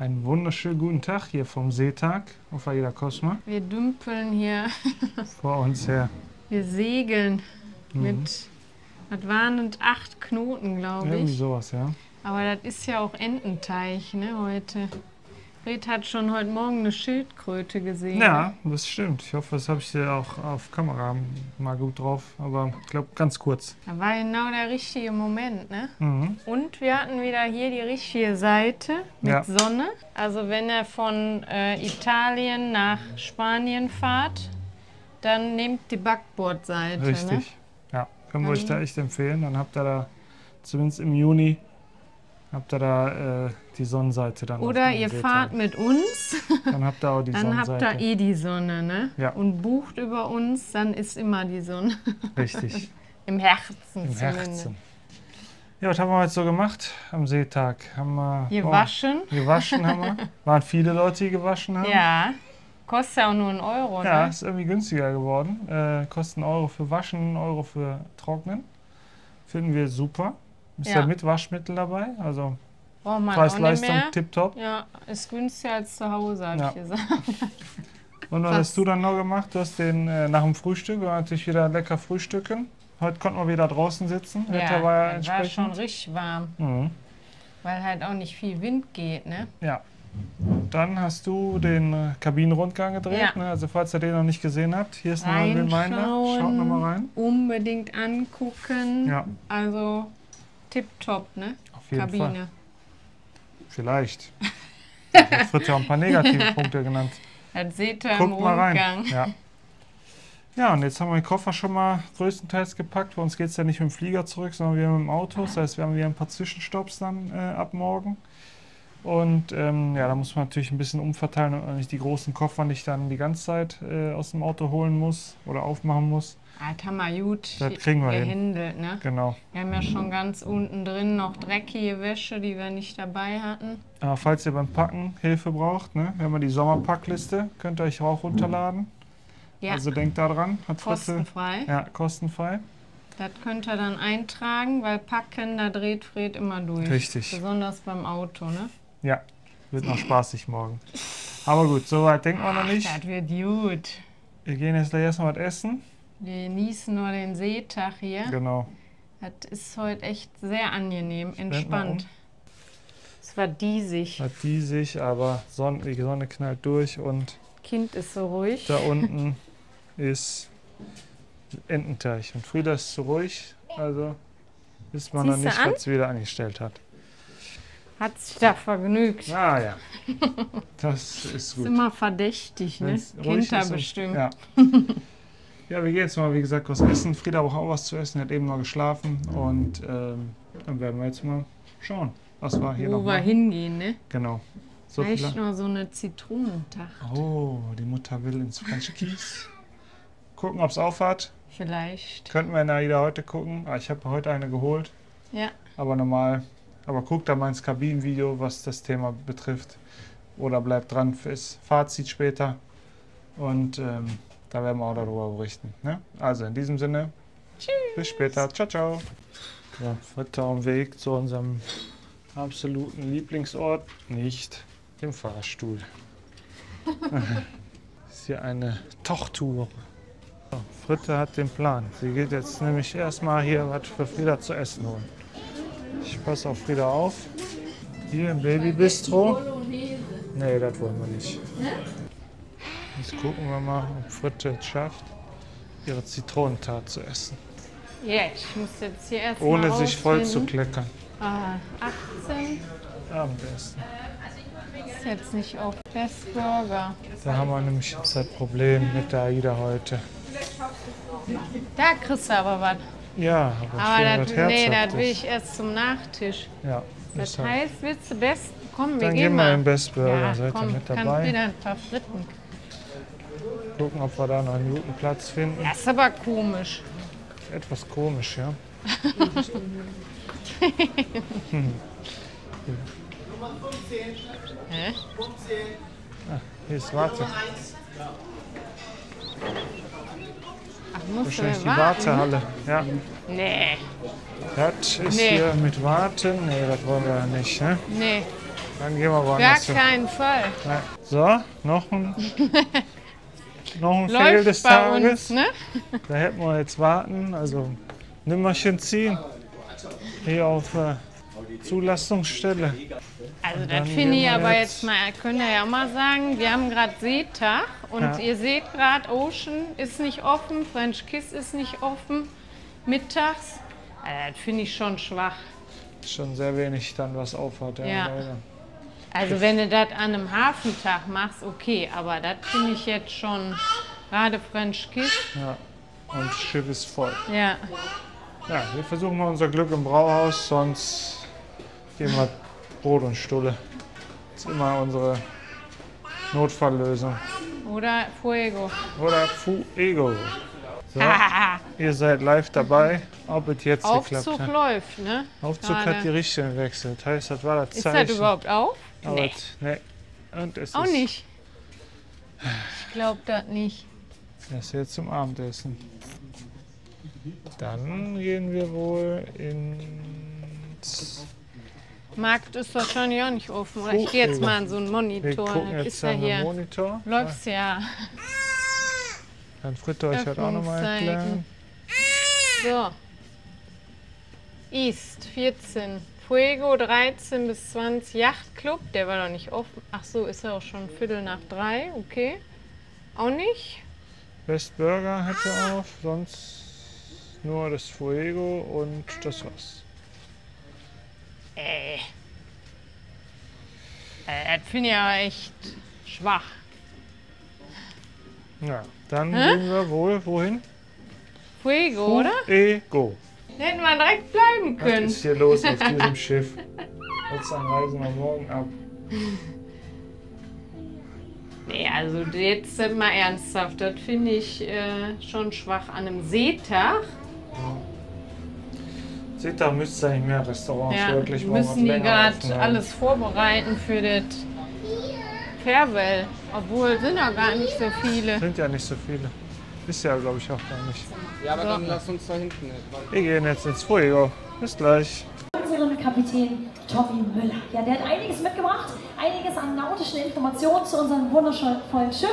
Einen wunderschönen guten Tag hier vom Seetag auf AIDAcosma. Wir dümpeln hier vor uns her. Wir segeln mit, was waren das, 8 Knoten, glaube ich. Irgendwie sowas, ja. Aber das ist ja auch Ententeich, ne, heute. Fred hat schon heute Morgen eine Schildkröte gesehen. Ja, das stimmt. Ich hoffe, das habe ich dir auch auf Kamera mal gut drauf. Aber ich glaube, ganz kurz. Da war genau der richtige Moment, ne? Mhm. Und wir hatten wieder hier die richtige Seite mit Sonne. Also wenn ihr von Italien nach Spanien fahrt, dann nehmt die Backbordseite. Richtig. Ne? Ja, können wir euch da echt empfehlen. Dann habt ihr da, zumindest im Juni, habt ihr da die Sonnenseite dann. Oder ihr fahrt mit uns, dann habt ihr auch die Sonnenseite. Dann habt ihr die Sonne, ne? Ja. Und bucht über uns, dann ist immer die Sonne. Richtig. Im Herzen. Im Herzen. Ja, was haben wir heute so gemacht am Seetag? Haben wir gewaschen. Gewaschen haben wir. Waren viele Leute, die gewaschen haben. Ja. Kostet ja auch nur 1 Euro, ne? Ja, ist irgendwie günstiger geworden. Kostet 1 Euro für Waschen, 1 Euro für Trocknen. Finden wir super. Ist ja mit Waschmittel dabei, also Preis-Leistung tipptopp. Ja, ist günstiger als zu Hause, habe ich gesagt. Und was hast du dann noch gemacht? Du hast den nach dem Frühstück, wir haben natürlich wieder lecker frühstücken. Heute konnten wir wieder draußen sitzen. Ja, Wetter war ja entsprechend. War schon richtig warm, weil halt auch nicht viel Wind geht, ne? Ja. Dann hast du den Kabinenrundgang gedreht, ne? Also falls ihr den noch nicht gesehen habt, hier ist nochmal ein Reminder. Schaut nochmal rein. Unbedingt angucken. Ja. Also tipptopp, ne? Auf jeden Fall. Vielleicht. Jetzt wird ja auch ein paar negative Punkte genannt. Das seht ihr im Rundgang. Ja. Ja, und jetzt haben wir den Koffer schon mal größtenteils gepackt. Bei uns geht es ja nicht mit dem Flieger zurück, sondern wir mit dem Auto. Das heißt, wir haben wieder ein paar Zwischenstopps dann ab morgen. Und ja, da muss man natürlich ein bisschen umverteilen, damit man nicht die großen Koffer nicht dann die ganze Zeit aus dem Auto holen muss oder aufmachen muss. Ah, das haben wir gut gehändelt, ne? Genau. Wir haben ja schon ganz unten drin noch dreckige Wäsche, die wir nicht dabei hatten. Aber falls ihr beim Packen Hilfe braucht, ne? Wir haben ja die Sommerpackliste, könnt ihr euch auch runterladen. Ja. Also denkt da dran. Hat kostenfrei. Ja, kostenfrei. Das könnt ihr dann eintragen, weil Packen, da dreht Fred immer durch. Richtig. Besonders beim Auto, ne? Ja, wird noch spaßig morgen. Aber gut, soweit denkt man noch nicht. Das wird gut. Wir gehen jetzt gleich erstmal was essen. Wir genießen nur den Seetag hier. Genau. Das ist heute echt sehr angenehm, entspannt. Es war diesig. War diesig, aber die Sonne knallt durch und... Kind ist so ruhig. Da unten ist Ententeich. Und Frieda ist so ruhig, also bis man dann nicht was wieder angestellt hat. Hat sich da vergnügt. Ah ja, das ist gut. Ist immer verdächtig, ne? Kinder bestimmt. Ja. Ja, wir gehen jetzt mal, wie gesagt, was essen. Frieda braucht auch was zu essen, hat eben mal geschlafen. Und dann werden wir jetzt mal schauen, was war hier noch. Wo wir hingehen, ne? Genau. So vielleicht noch so eine Zitronentacht. Oh, die Mutter will ins French Kies. Gucken, ob es aufhat. Vielleicht. Könnten wir in AIDA heute gucken. Ah, ich habe heute eine geholt. Ja. Aber normal. Aber guckt da mal ins Kabinenvideo, was das Thema betrifft. Oder bleibt dran fürs Fazit später. Und da werden wir auch darüber berichten. Ne? Also in diesem Sinne, tschüss. Bis später. Ciao, ciao. Ja, weiter am Weg zu unserem absoluten Lieblingsort. Nicht dem Fahrstuhl. Ist hier eine Tochtour. So, Fritte hat den Plan. Sie geht jetzt nämlich erstmal hier was für Frieda zu essen holen. Ich passe auf Frieda auf. Hier im Babybistro. Nee, das wollen wir nicht. Jetzt gucken wir mal, ob Fritte es schafft, ihre Zitronentat zu essen. Ja, ich muss jetzt hier erst ohne sich voll zu kleckern. Ah, 18. Abendessen. Ist jetzt nicht auf Best Burger. Da haben wir nämlich jetzt das Problem mit der AIDA heute. Da kriegst du aber was. Ja, aber das, nee, das will ich erst zum Nachtisch. Ja, das heißt, willst du Best? Komm, wir gehen mal in Best Burger. Ja, seid ihr mit dabei? Kannst wieder ein paar Fritten. Gucken, ob wir da noch einen guten Platz finden. Das ist aber komisch. Etwas komisch, ja. Hä? Ah, hier ist Warte. Ach, musst du warten? Die Wartehalle. Ja. Nee. Das ist hier mit Warten. Nee, das wollen wir ja nicht. Ne? Nee. Dann gehen wir woanders hin. Gar keinen Fall. Ja. So, noch ein Fail des Tages. Uns, ne? Da hätten wir jetzt warten. Also Nimmerchen ziehen. Hier auf Zulassungsstelle. Also das finde ich aber jetzt mal, können wir ja mal sagen, wir haben gerade Seetag und ja, ihr seht gerade, Ocean ist nicht offen, French Kiss ist nicht offen, mittags. Also das finde ich schon schwach. Schon sehr wenig dann was aufhat. Ja, ja. Also wenn du das an einem Hafentag machst, okay, aber das finde ich jetzt schon, gerade French Kiss. Ja, und das Schiff ist voll. Ja. Ja, wir versuchen mal unser Glück im Brauhaus, sonst gehen wir Brot und Stulle. Das ist immer unsere Notfalllösung. Oder Fuego. Oder Fuego. So, ihr seid live dabei, ob es jetzt geklappt hat. Aufzug läuft, ne? Aufzug hat die Richtung gewechselt. Heißt, das war das Zeichen. Ist das überhaupt auf? Aber nee. Nee. Und es auch ist nicht. Ich glaube das nicht. Das ist jetzt zum Abendessen. Dann gehen wir wohl ins... Markt ist wahrscheinlich auch nicht offen. Oder ich gehe jetzt mal an so einen Monitor. Jetzt ist ja hier. Monitor. Läuft's ja. Dann Fritte euch halt auch nochmal erklären. So. East 14. Fuego 13 bis 20. Yachtclub, der war doch nicht offen. Ach so, ist er auch schon 2:15. Okay. Auch nicht. West Burger hatte auf, sonst nur das Fuego und das war's. Das finde ich aber echt schwach. Ja, dann gehen wir wohl wohin? Fuego, oder? Fuego. Hätten wir direkt bleiben können. Was ist hier los auf diesem Schiff? Jetzt reisen wir morgen ab. Nee, also jetzt mal ernsthaft, das finde ich schon schwach an einem Seetag. Seht, da müsste es eigentlich mehr Restaurants wirklich machen. Müssen die gerade alles vorbereiten für das Farewell. Obwohl sind ja gar nicht so viele. Sind ja nicht so viele. Ist ja, glaube ich, auch gar nicht. Ja, aber so, dann lass uns da hinten. Wir gehen jetzt ins Fuego. Bis gleich. Unseren Kapitän Tobi Müller. Ja, der hat einiges mitgebracht. Einiges an nautischen Informationen zu unserem wundervollen Schiff.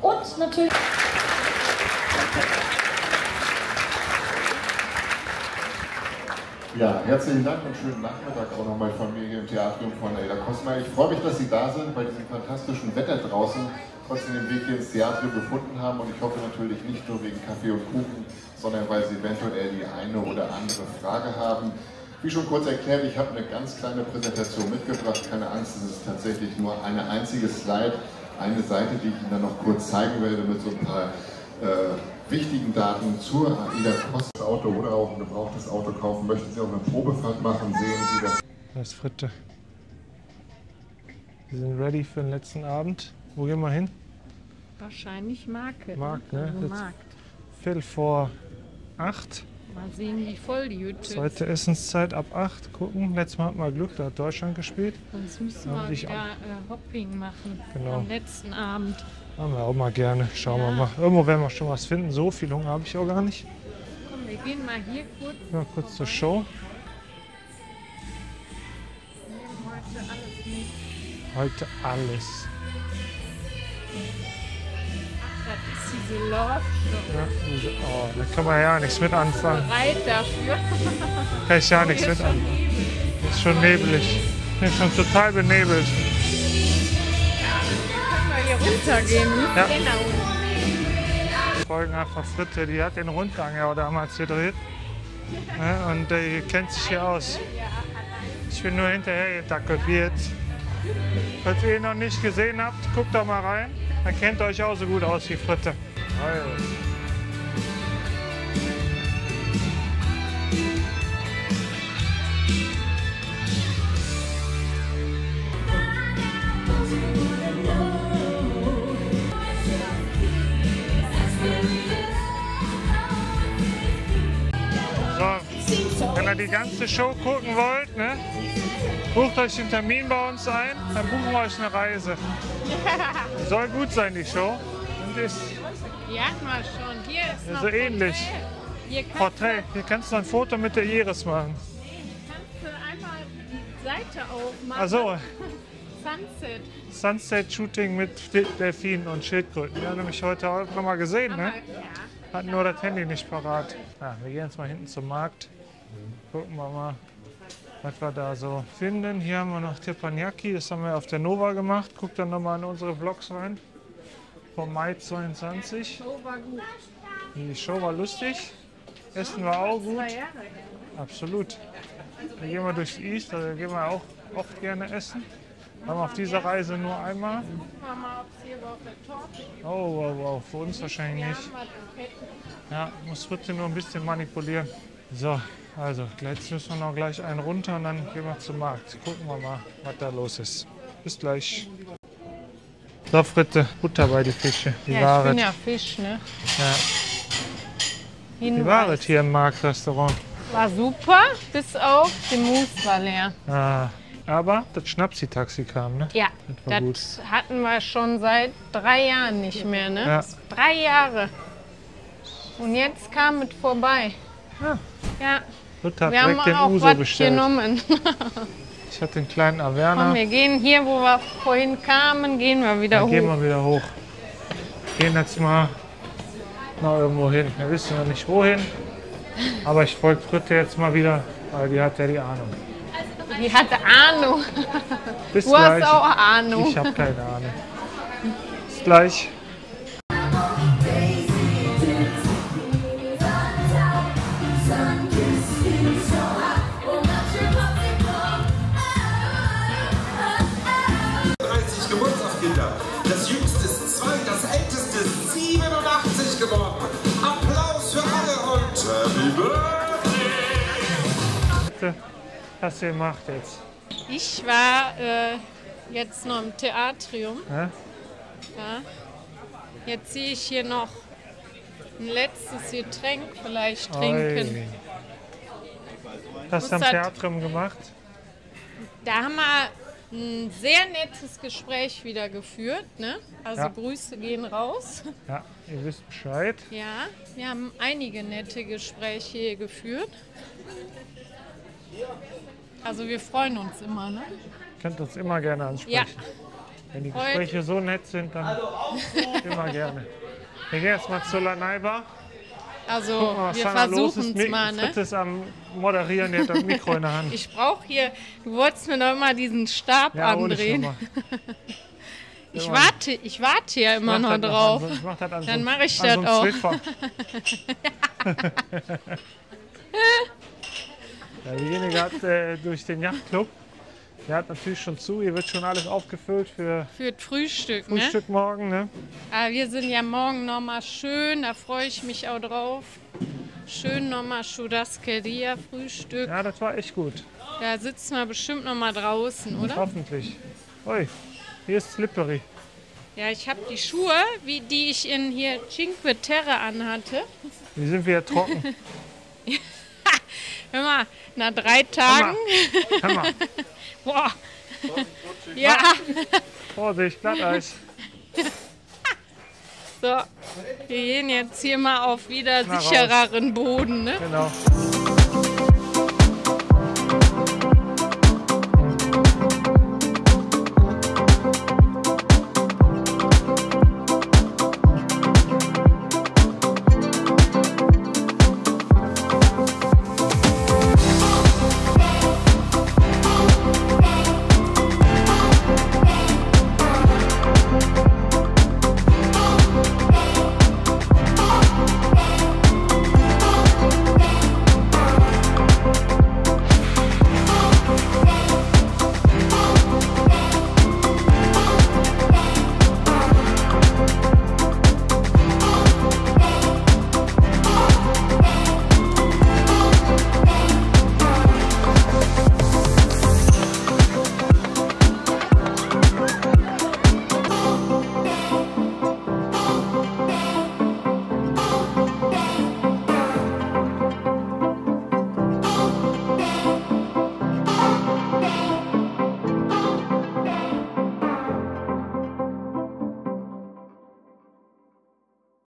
Und natürlich... Ja, herzlichen Dank und schönen Nachmittag auch nochmal Familie im Theatrium von AIDAcosma. Ich freue mich, dass Sie da sind bei diesem fantastischen Wetter draußen, trotzdem den Weg hier ins Theatrium gefunden haben und ich hoffe natürlich nicht nur wegen Kaffee und Kuchen, sondern weil Sie eventuell die eine oder andere Frage haben. Wie schon kurz erklärt, ich habe eine ganz kleine Präsentation mitgebracht, keine Angst, es ist tatsächlich nur eine einzige Slide, eine Seite, die ich Ihnen dann noch kurz zeigen werde mit so ein paar wichtigen Daten zur AIDAcosma Auto oder auch ein gebrauchtes Auto kaufen. Möchten Sie auch eine Probefahrt machen, sehen Sie das. Das ist Fritte. Wir sind ready für den letzten Abend. Wo gehen wir hin? Wahrscheinlich Markt. Markt, ne? Also Markt. 7:45. Mal sehen, wie voll die Hütte ist. Zweite Essenszeit ab 8. Gucken. Letztes Mal hatten wir Glück, da hat Deutschland gespielt. Sonst müssen wir wieder Hopping machen. Genau. Am letzten Abend. Haben wir auch mal gerne. Schauen wir mal. Irgendwo werden wir schon was finden. So viel Hunger habe ich auch gar nicht. Komm, wir gehen mal hier kurz. Mal kurz vorbei zur Show. Wir nehmen heute alles mit. Heute alles. Ach, das ist diese Love Show. Ja, oh, da kann man ja nichts mit anfangen. Ich bin bereit dafür. Kann ich ja nichts mit anfangen. Ist schon nebelig. Ist schon total benebelt. Runtergehen, ja. Genau. Folgen einfach Fritte, die hat den Rundgang ja damals gedreht. Ja, und die kennt sich hier aus. Ich bin nur hinterher gedackelt, wie jetzt. Falls ihr ihn noch nicht gesehen habt, guckt doch mal rein. Dann kennt euch auch so gut aus wie Fritte. Also. Wenn ihr die ganze Show gucken wollt, ne, bucht euch den Termin bei uns ein, dann buchen wir euch eine Reise. Soll gut sein, die Show. Und ist ja, mal schon. Hier ist noch so Porträt. Ähnlich. Porträt. Hier kannst du ein Foto mit der Iris machen. Nee, hier kannst du einmal die Seite aufmachen. Ach so. Sunset. Sunset-Shooting mit Delfinen und Schildkröten. Wir haben nämlich heute auch noch mal gesehen, aber, ne? Ja. Hatten nur das Handy nicht parat. Ja, wir gehen jetzt mal hinten zum Markt. Gucken wir mal, was wir da so finden. Hier haben wir noch Teppanyaki, das haben wir auf der Nova gemacht. Guckt dann nochmal in unsere Vlogs rein. Vom Mai 22. Die Show war gut. Die Show war lustig. Essen war auch gut. Absolut. Dann gehen wir durchs East, da gehen wir auch oft gerne essen. Haben wir auf dieser Reise nur einmal. Gucken wir mal, ob es hier überhaupt eine Torte gibt. Oh, wow, wow. Für uns wahrscheinlich nicht. Ja, muss trotzdem nur ein bisschen manipulieren. So, also jetzt müssen wir noch gleich einen runter und dann gehen wir zum Markt. Gucken wir mal, was da los ist. Bis gleich. So, Fritte, Butter bei die Fische. Wie ja, ich bin ja Fisch, ne? Ja. Wie war es hier im Marktrestaurant? War super, bis auf die Mousse war leer. Ah, aber das Schnapsi-Taxi kam, ne? Ja, das hatten wir schon seit 3 Jahren nicht mehr, ne? Ja. 3 Jahre. Und jetzt kam es vorbei. Ah. Ja. Luther hat wir direkt haben den auch Uso was bestellt. Genommen. Ich hatte den kleinen Averna. Komm, wir gehen hier, wo wir vorhin kamen, gehen wir wieder hoch. Gehen wir wieder hoch. Gehen jetzt mal noch irgendwo hin. Wir wissen noch nicht wohin. Aber ich folge Fritte jetzt mal wieder, weil die hat ja die Ahnung. Die hatte Ahnung. Bis du gleich. Hast auch Ahnung. Ich habe keine Ahnung. Bis gleich. Das jüngste ist 2, das älteste ist 87 geworden. Applaus für alle und Happy Birthday! Was ihr macht jetzt? Ich war jetzt noch im Theatrium. Ja? Ja. Jetzt sehe ich hier noch ein letztes Getränk vielleicht trinken. Was hast du am Theatrium gemacht? Da haben wir ein sehr nettes Gespräch wieder geführt, ne? Also ja. Grüße gehen raus. Ja, ihr wisst Bescheid. Ja, wir haben einige nette Gespräche hier geführt. Also wir freuen uns immer, ne? Ihr könnt uns immer gerne ansprechen. Ja. Wenn die Gespräche so nett sind, dann immer gerne. Wir gehen jetzt mal zur Lanaibar. Also mal, wir versuchen es mal, ne? Ist am Moderieren, der hat das Mikro in der Hand. Ich brauche hier, du wolltest mir doch immer diesen Stab ja, andrehen. Ich warte ja immer noch drauf. Dann mache ich das auch. Ja, diejenige hat durch den Yachtclub, der hat natürlich schon zu, hier wird schon alles aufgefüllt für Frühstück, ne? Frühstück morgen, ne? Aber wir sind ja morgen nochmal schön, da freue ich mich auch drauf. Schön nochmal Churrasqueria, Frühstück. Ja, das war echt gut. Da sitzen wir bestimmt nochmal draußen, oder? Hoffentlich. Ui, hier ist slippery. Ja, ich habe die Schuhe, die ich in hier Cinque Terre anhatte. Die sind wieder trocken. Hör mal, nach 3 Tagen. Hör mal. Boah. Ja. Vorsicht, Glatteis. So, wir gehen jetzt hier mal auf wieder sichereren Boden, ne? Genau.